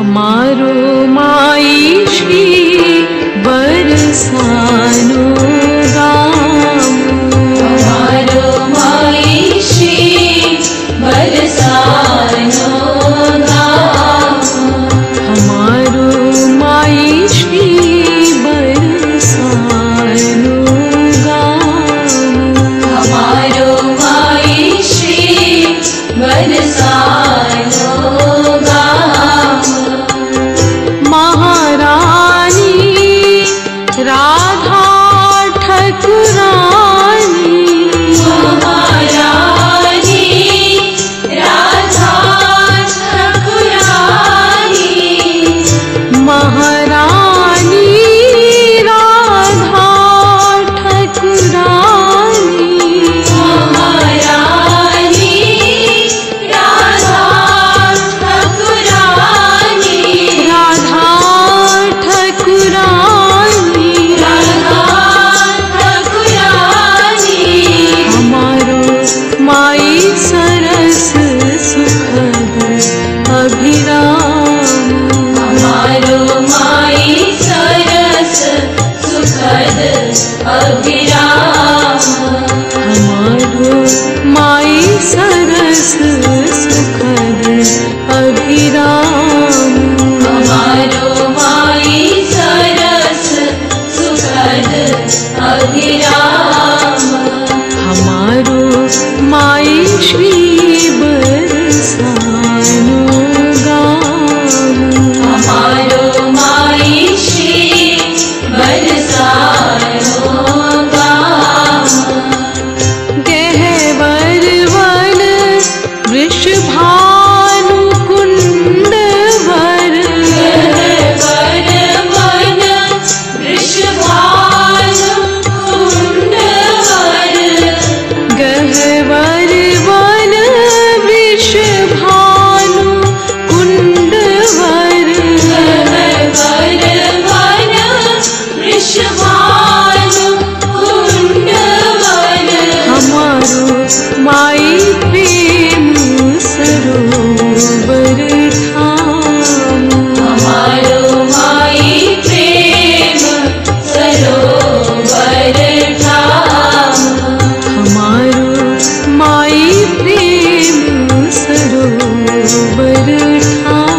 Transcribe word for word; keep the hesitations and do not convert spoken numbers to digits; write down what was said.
हमारो माई श्री बरसानो गाम, हमारो माई श्री बरसानो गाम, हमारो माई श्री बरसानो गाम, हमारो माई श्री बरसानो हाँ।